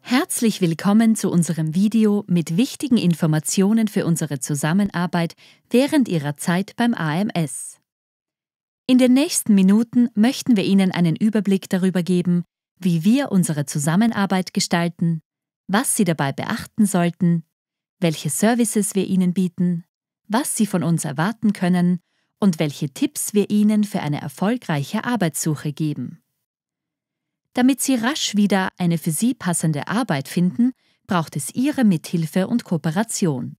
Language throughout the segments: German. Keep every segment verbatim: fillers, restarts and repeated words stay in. Herzlich willkommen zu unserem Video mit wichtigen Informationen für unsere Zusammenarbeit während Ihrer Zeit beim A M S. In den nächsten Minuten möchten wir Ihnen einen Überblick darüber geben, wie wir unsere Zusammenarbeit gestalten, was Sie dabei beachten sollten, welche Services wir Ihnen bieten, was Sie von uns erwarten können und welche Tipps wir Ihnen für eine erfolgreiche Arbeitssuche geben. Damit Sie rasch wieder eine für Sie passende Arbeit finden, braucht es Ihre Mithilfe und Kooperation.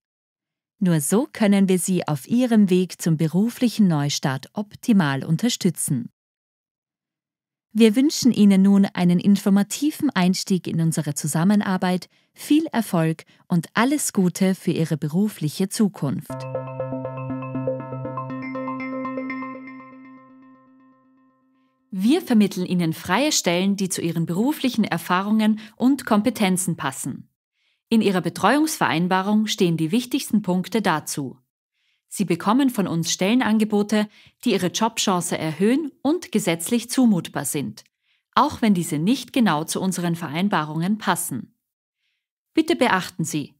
Nur so können wir Sie auf Ihrem Weg zum beruflichen Neustart optimal unterstützen. Wir wünschen Ihnen nun einen informativen Einstieg in unsere Zusammenarbeit, viel Erfolg und alles Gute für Ihre berufliche Zukunft. Wir vermitteln Ihnen freie Stellen, die zu Ihren beruflichen Erfahrungen und Kompetenzen passen. In Ihrer Betreuungsvereinbarung stehen die wichtigsten Punkte dazu. Sie bekommen von uns Stellenangebote, die Ihre Jobchance erhöhen und gesetzlich zumutbar sind, auch wenn diese nicht genau zu unseren Vereinbarungen passen. Bitte beachten Sie,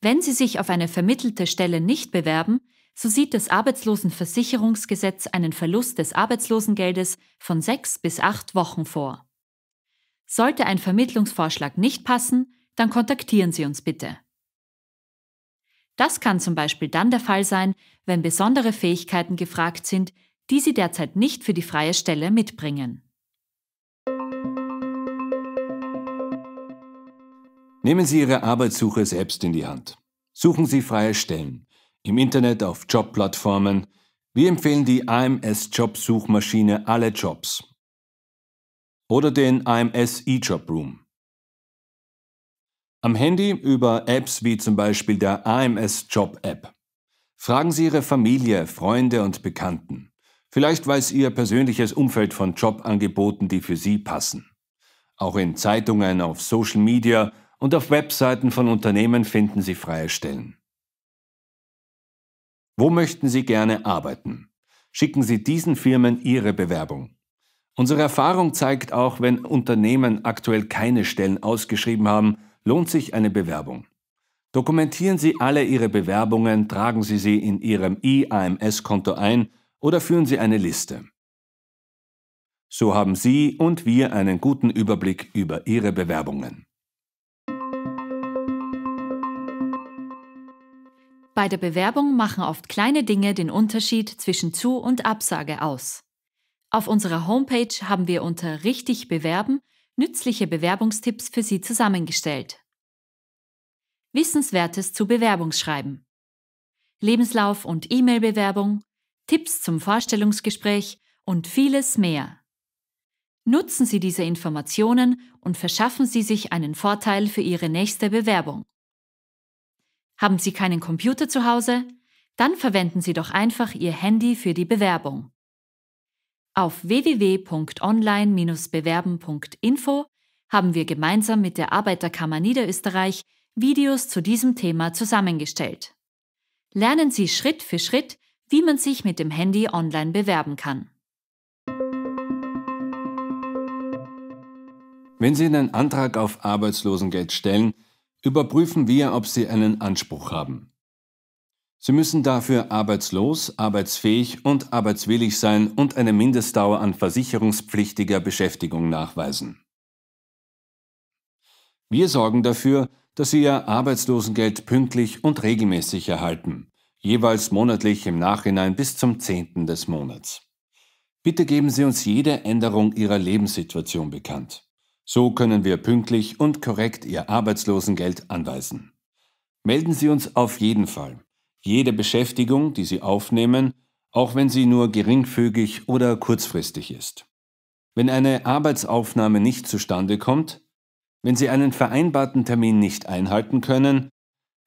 wenn Sie sich auf eine vermittelte Stelle nicht bewerben, so sieht das Arbeitslosenversicherungsgesetz einen Verlust des Arbeitslosengeldes von sechs bis acht Wochen vor. Sollte ein Vermittlungsvorschlag nicht passen, dann kontaktieren Sie uns bitte. Das kann zum Beispiel dann der Fall sein, wenn besondere Fähigkeiten gefragt sind, die Sie derzeit nicht für die freie Stelle mitbringen. Nehmen Sie Ihre Arbeitssuche selbst in die Hand. Suchen Sie freie Stellen. Im Internet, auf Jobplattformen. Wir empfehlen die A M S Jobsuchmaschine alle Jobs oder den A M S eJob-Room. Am Handy über Apps wie zum Beispiel der A M S Job App. Fragen Sie Ihre Familie, Freunde und Bekannten. Vielleicht weiß Ihr persönliches Umfeld von Jobangeboten, die für Sie passen. Auch in Zeitungen, auf Social Media und auf Webseiten von Unternehmen finden Sie freie Stellen. Wo möchten Sie gerne arbeiten? Schicken Sie diesen Firmen Ihre Bewerbung. Unsere Erfahrung zeigt auch, wenn Unternehmen aktuell keine Stellen ausgeschrieben haben, lohnt sich eine Bewerbung. Dokumentieren Sie alle Ihre Bewerbungen, tragen Sie sie in Ihrem e A M S-Konto ein oder führen Sie eine Liste. So haben Sie und wir einen guten Überblick über Ihre Bewerbungen. Bei der Bewerbung machen oft kleine Dinge den Unterschied zwischen Zu- und Absage aus. Auf unserer Homepage haben wir unter Richtig bewerben nützliche Bewerbungstipps für Sie zusammengestellt. Wissenswertes zu Bewerbungsschreiben, Lebenslauf und E-Mail-Bewerbung, Tipps zum Vorstellungsgespräch und vieles mehr. Nutzen Sie diese Informationen und verschaffen Sie sich einen Vorteil für Ihre nächste Bewerbung. Haben Sie keinen Computer zu Hause? Dann verwenden Sie doch einfach Ihr Handy für die Bewerbung. Auf w w w punkt online bindestrich bewerben punkt info haben wir gemeinsam mit der Arbeiterkammer Niederösterreich Videos zu diesem Thema zusammengestellt. Lernen Sie Schritt für Schritt, wie man sich mit dem Handy online bewerben kann. Wenn Sie einen Antrag auf Arbeitslosengeld stellen, überprüfen wir, ob Sie einen Anspruch haben. Sie müssen dafür arbeitslos, arbeitsfähig und arbeitswillig sein und eine Mindestdauer an versicherungspflichtiger Beschäftigung nachweisen. Wir sorgen dafür, dass Sie Ihr Arbeitslosengeld pünktlich und regelmäßig erhalten, jeweils monatlich im Nachhinein bis zum zehnten des Monats. Bitte geben Sie uns jede Änderung Ihrer Lebenssituation bekannt. So können wir pünktlich und korrekt Ihr Arbeitslosengeld anweisen. Melden Sie uns auf jeden Fall. Jede Beschäftigung, die Sie aufnehmen, auch wenn sie nur geringfügig oder kurzfristig ist. Wenn eine Arbeitsaufnahme nicht zustande kommt, wenn Sie einen vereinbarten Termin nicht einhalten können,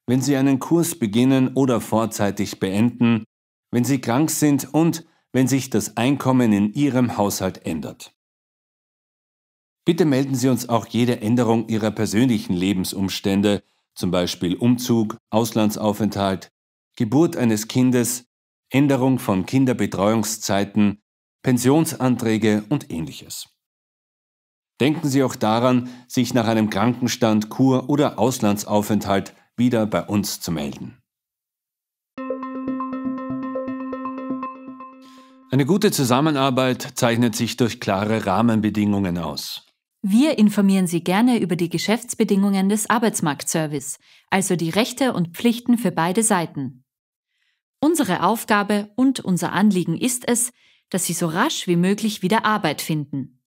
wenn Sie einen Kurs beginnen oder vorzeitig beenden, wenn Sie krank sind und wenn sich das Einkommen in Ihrem Haushalt ändert. Bitte melden Sie uns auch jede Änderung Ihrer persönlichen Lebensumstände, zum Beispiel Umzug, Auslandsaufenthalt, Geburt eines Kindes, Änderung von Kinderbetreuungszeiten, Pensionsanträge und Ähnliches. Denken Sie auch daran, sich nach einem Krankenstand, Kur- oder Auslandsaufenthalt wieder bei uns zu melden. Eine gute Zusammenarbeit zeichnet sich durch klare Rahmenbedingungen aus. Wir informieren Sie gerne über die Geschäftsbedingungen des Arbeitsmarktservice, also die Rechte und Pflichten für beide Seiten. Unsere Aufgabe und unser Anliegen ist es, dass Sie so rasch wie möglich wieder Arbeit finden.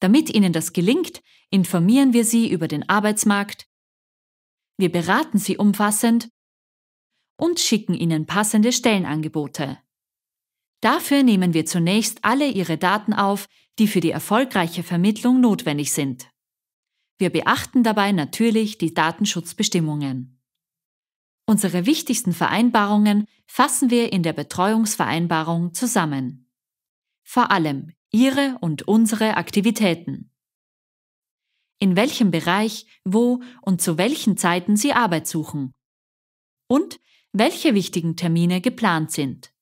Damit Ihnen das gelingt, informieren wir Sie über den Arbeitsmarkt, wir beraten Sie umfassend und schicken Ihnen passende Stellenangebote. Dafür nehmen wir zunächst alle Ihre Daten auf, die für die erfolgreiche Vermittlung notwendig sind. Wir beachten dabei natürlich die Datenschutzbestimmungen. Unsere wichtigsten Vereinbarungen fassen wir in der Betreuungsvereinbarung zusammen. Vor allem Ihre und unsere Aktivitäten. In welchem Bereich, wo und zu welchen Zeiten Sie Arbeit suchen. Und welche wichtigen Termine geplant sind.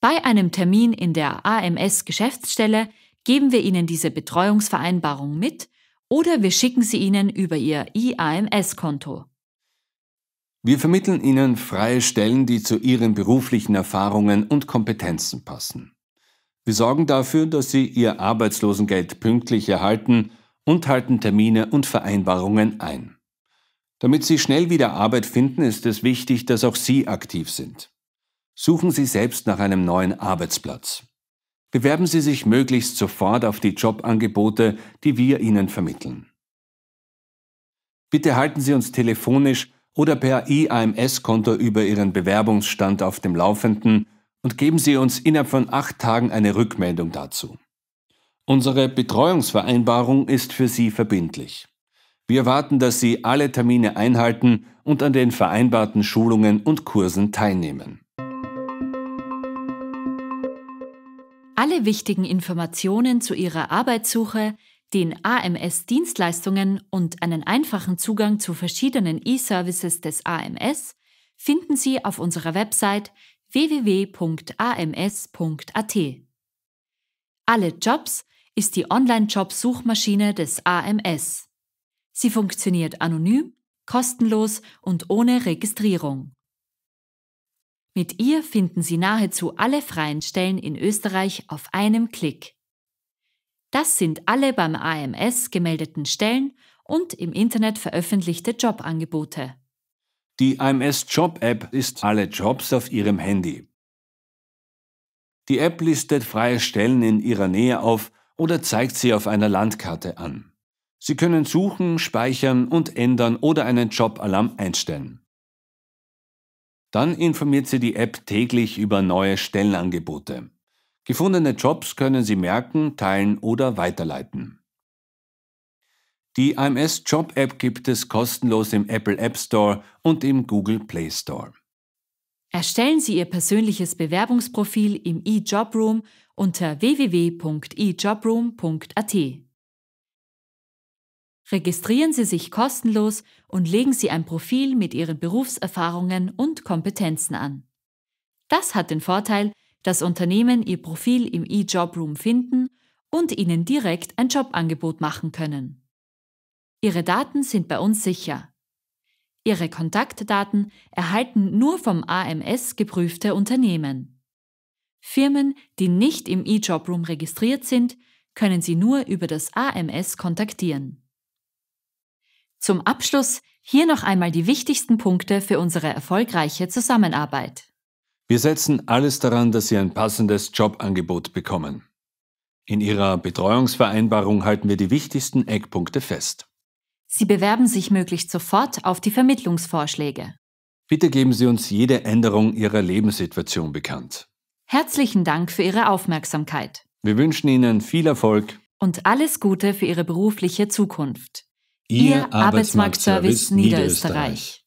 Bei einem Termin in der A M S-Geschäftsstelle geben wir Ihnen diese Betreuungsvereinbarung mit oder wir schicken sie Ihnen über Ihr e A M S-Konto. Wir vermitteln Ihnen freie Stellen, die zu Ihren beruflichen Erfahrungen und Kompetenzen passen. Wir sorgen dafür, dass Sie Ihr Arbeitslosengeld pünktlich erhalten und halten Termine und Vereinbarungen ein. Damit Sie schnell wieder Arbeit finden, ist es wichtig, dass auch Sie aktiv sind. Suchen Sie selbst nach einem neuen Arbeitsplatz. Bewerben Sie sich möglichst sofort auf die Jobangebote, die wir Ihnen vermitteln. Bitte halten Sie uns telefonisch oder per e A M S-Konto über Ihren Bewerbungsstand auf dem Laufenden und geben Sie uns innerhalb von acht Tagen eine Rückmeldung dazu. Unsere Betreuungsvereinbarung ist für Sie verbindlich. Wir erwarten, dass Sie alle Termine einhalten und an den vereinbarten Schulungen und Kursen teilnehmen. Alle wichtigen Informationen zu Ihrer Arbeitssuche, den A M S-Dienstleistungen und einen einfachen Zugang zu verschiedenen E-Services des A M S finden Sie auf unserer Website w w w punkt a m s punkt a t. Alle Jobs ist die Online-Jobs-Suchmaschine des A M S. Sie funktioniert anonym, kostenlos und ohne Registrierung. Mit ihr finden Sie nahezu alle freien Stellen in Österreich auf einem Klick. Das sind alle beim A M S gemeldeten Stellen und im Internet veröffentlichte Jobangebote. Die A M S Job App ist alle Jobs auf Ihrem Handy. Die App listet freie Stellen in Ihrer Nähe auf oder zeigt sie auf einer Landkarte an. Sie können suchen, speichern und ändern oder einen Jobalarm einstellen. Dann informiert Sie die App täglich über neue Stellenangebote. Gefundene Jobs können Sie merken, teilen oder weiterleiten. Die A M S Job App gibt es kostenlos im Apple App Store und im Google Play Store. Erstellen Sie Ihr persönliches Bewerbungsprofil im eJob-Room unter w w w punkt e job room punkt a t. Registrieren Sie sich kostenlos und legen Sie ein Profil mit Ihren Berufserfahrungen und Kompetenzen an. Das hat den Vorteil, dass Unternehmen Ihr Profil im eJob-Room finden und Ihnen direkt ein Jobangebot machen können. Ihre Daten sind bei uns sicher. Ihre Kontaktdaten erhalten nur vom A M S geprüfte Unternehmen. Firmen, die nicht im eJob-Room registriert sind, können Sie nur über das A M S kontaktieren. Zum Abschluss hier noch einmal die wichtigsten Punkte für unsere erfolgreiche Zusammenarbeit. Wir setzen alles daran, dass Sie ein passendes Jobangebot bekommen. In Ihrer Betreuungsvereinbarung halten wir die wichtigsten Eckpunkte fest. Sie bewerben sich möglichst sofort auf die Vermittlungsvorschläge. Bitte geben Sie uns jede Änderung Ihrer Lebenssituation bekannt. Herzlichen Dank für Ihre Aufmerksamkeit. Wir wünschen Ihnen viel Erfolg und alles Gute für Ihre berufliche Zukunft. Ihr Arbeitsmarktservice Niederösterreich.